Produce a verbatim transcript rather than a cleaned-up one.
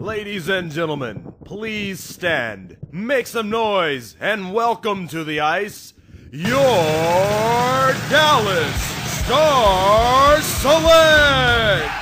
Ladies and gentlemen, please stand, make some noise, and welcome to the ice, your Dallas Stars Select!